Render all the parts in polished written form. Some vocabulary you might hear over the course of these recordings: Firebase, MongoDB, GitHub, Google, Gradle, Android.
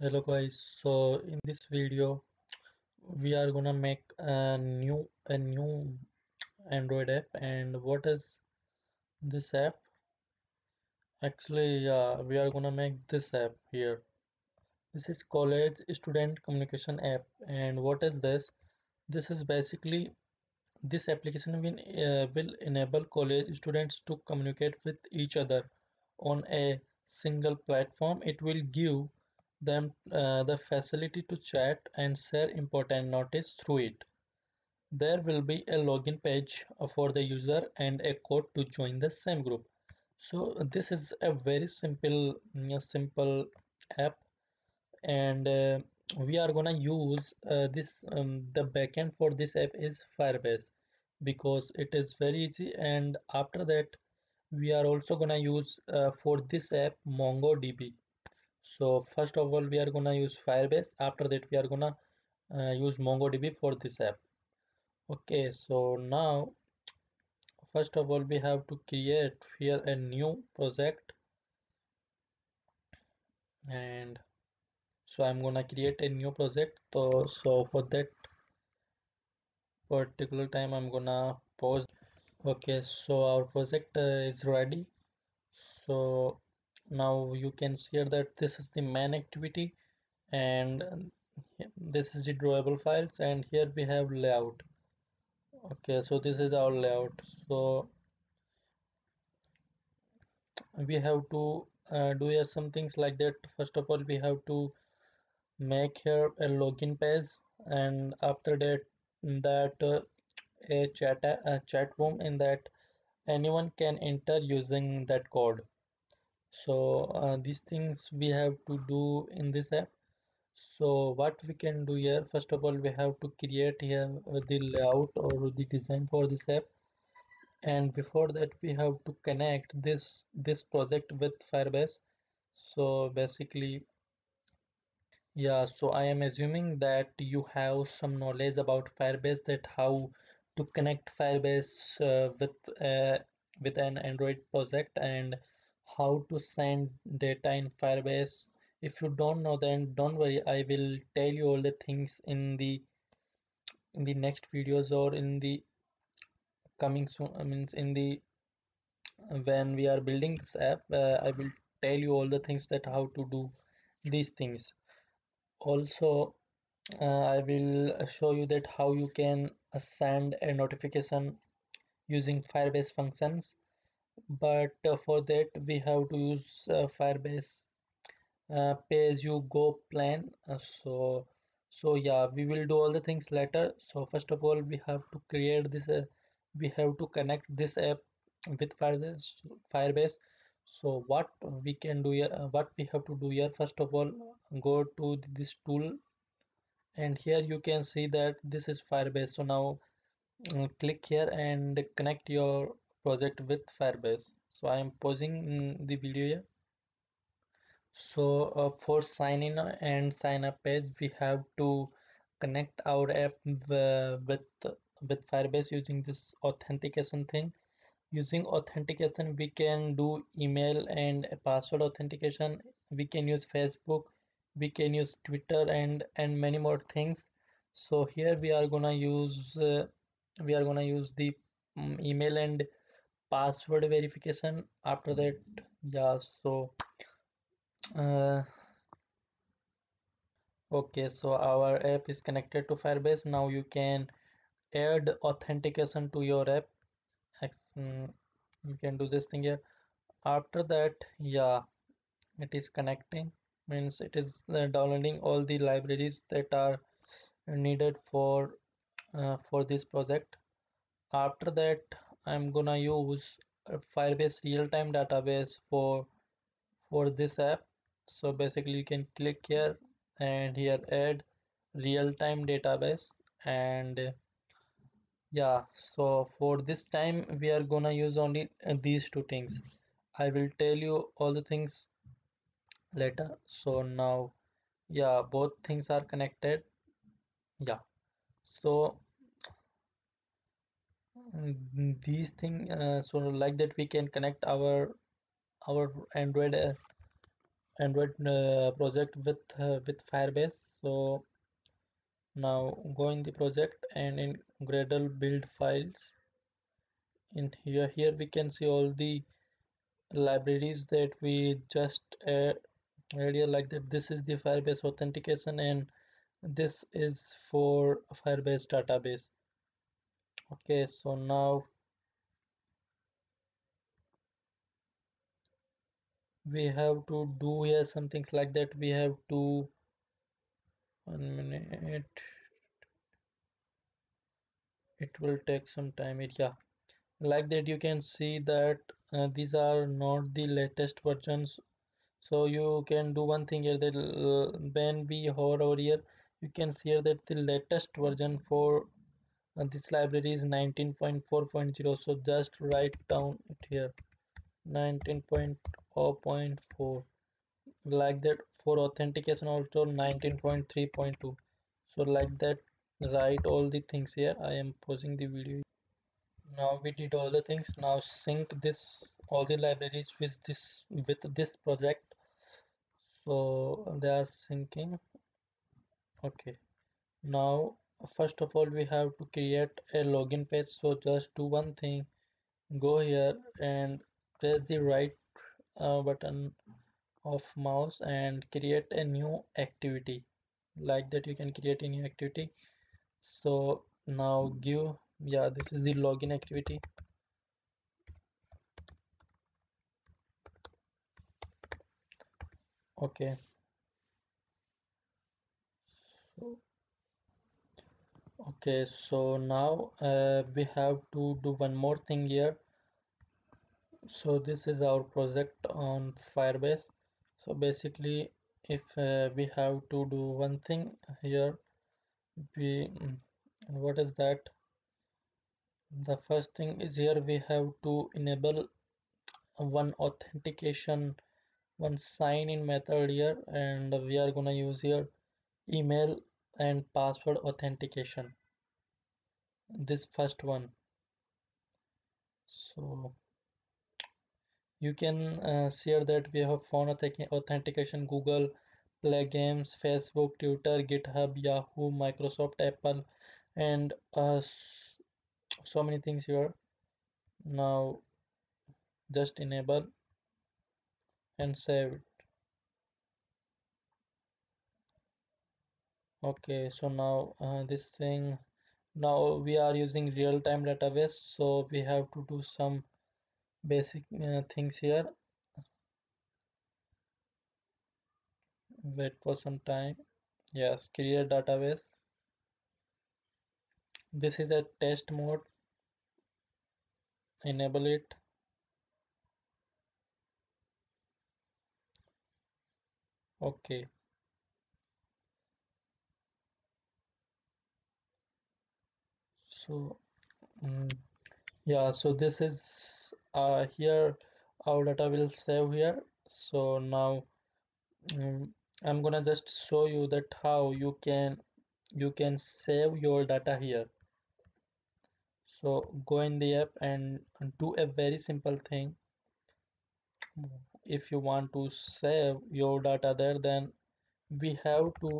Hello guys, so in this video we are gonna make a new Android app. And what is this app? Actually we are gonna make this app here. This is college student communication app. And what is this? This is basically this application will enable college students to communicate with each other on a single platform. It will give them the facility to chat and share important notice through it. There will be a login page for the user and a code to join the same group. So this is a very simple app, and we are gonna use the backend for this app is Firebase, because it is very easy. And after that we are also gonna use for this app MongoDB. So first of all we are gonna use Firebase, after that we are gonna use MongoDB for this app. Okay, so now first of all we have to create here a new project, and so I'm gonna create a new project. So for that particular time I'm gonna pause. Okay, so our project is ready. So now you can see that this is the main activity, and this is the drawable files, and here we have layout. Okay, so this is our layout. So we have to do here some things like that. First of all we have to make here a login page, and after that a chat room in that anyone can enter using that code. So these things we have to do in this app. So what we can do here, first of all we have to create here the layout or the design for this app, and before that we have to connect this project with Firebase. So basically yeah, so I am assuming that you have some knowledge about Firebase, that how to connect Firebase with an Android project and how to send data in Firebase. If you don't know, then don't worry, I will tell you all the things in the next videos, or in the coming soon, I mean when we are building this app, I will tell you all the things that how to do these things. Also I will show you that how you can send a notification using Firebase functions. But for that we have to use Firebase pay-as-you-go plan. So yeah, we will do all the things later. So first of all we have to create this we have to connect this app with Firebase. So what we can do here, what we have to do here, first of all go to this tool, and here you can see that this is Firebase. So now click here and connect your project with Firebase. So I am pausing the video here. So for sign in and sign up page we have to connect our app with Firebase using this authentication thing. Using authentication we can do email and password authentication, we can use Facebook, we can use Twitter and many more things. So here we are gonna use the email and password verification. After that yeah, so okay, so our app is connected to Firebase. Now you can add authentication to your app. You can do this thing here. After that yeah, it is connecting, means it is downloading all the libraries that are needed for this project. After that I'm gonna use Firebase real-time database for this app. So basically you can click here and here add real-time database, and yeah, so for this time we are gonna use only these two things. I will tell you all the things later. So now yeah, both things are connected. Yeah, so these things so like that we can connect our Android Android project with Firebase. So now go in the project and in Gradle build files. In here we can see all the libraries that we just add here like that. This is the Firebase authentication and this is for Firebase database. Okay, so now we have to do here some things like that. We have to 1 minute, it will take some time. Yeah, like that you can see that these are not the latest versions. So you can do one thing here that when we hover over here, you can see here that the latest version for this library is 19.4.0. So just write down it here 19.0.4, like that. For authentication also 19.3.2. so like that, write all the things here. I am pausing the video. Now we did all the things. Now sync this all the libraries with this project. So they are syncing. Okay, now first of all we have to create a login page. So just do one thing, go here and press the right button of mouse and create a new activity. Like that you can create a new activity. So now give, yeah, this is the login activity. Okay, so now we have to do one more thing here. So this is our project on Firebase. So basically if we have to do one thing here, what is that? The first thing is here we have to enable one authentication, one sign in method here, and we are gonna use here email and password authentication, this first one. So you can see here that we have phone authentication, Google, Play Games, Facebook, Twitter, GitHub, Yahoo, Microsoft, Apple, and so many things here. Now just enable and save it. Okay, so now this thing, now we are using real-time database, so we have to do some basic things here. Wait for some time. Yes, create database. This is a test mode, enable it. Okay, so yeah, so this is here our data will save here. So now I'm gonna just show you that how you can save your data here. So go in the app and do a very simple thing. If you want to save your data there, then we have to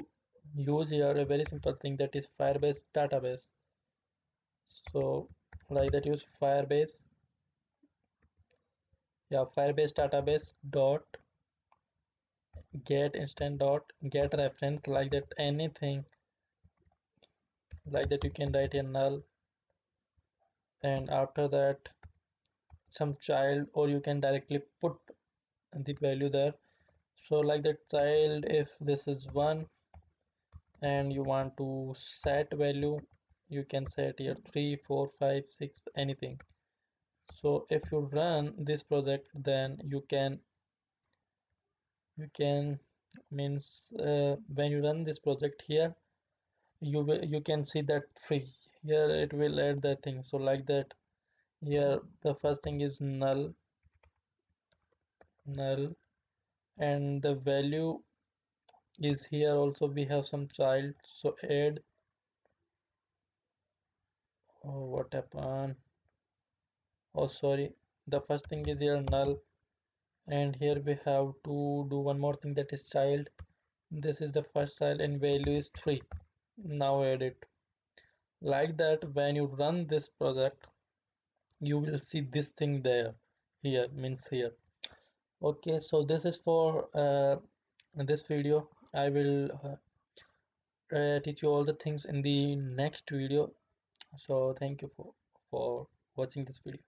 use here a very simple thing, that is Firebase database. So like that, use Firebase. Yeah, Firebase database dot get instance dot get reference, like that. Anything like that you can write a null, and after that some child, or you can directly put the value there. So like that child, if this is 1 and you want to set value, you can set here 3, 4, 5, 6, anything. So if you run this project, then you can means when you run this project here, you can see that free here, it will add the thing. So like that, here the first thing is null, and the value is here also. We have some child, so add. Oh, what happened? Oh sorry, the first thing is here null, and here we have to do one more thing, that is child. This is the first child and value is 3. Now add it. Like that, when you run this project, you will see this thing there. Here means here. Okay, so this is for this video. I will teach you all the things in the next video. So thank you for watching this video.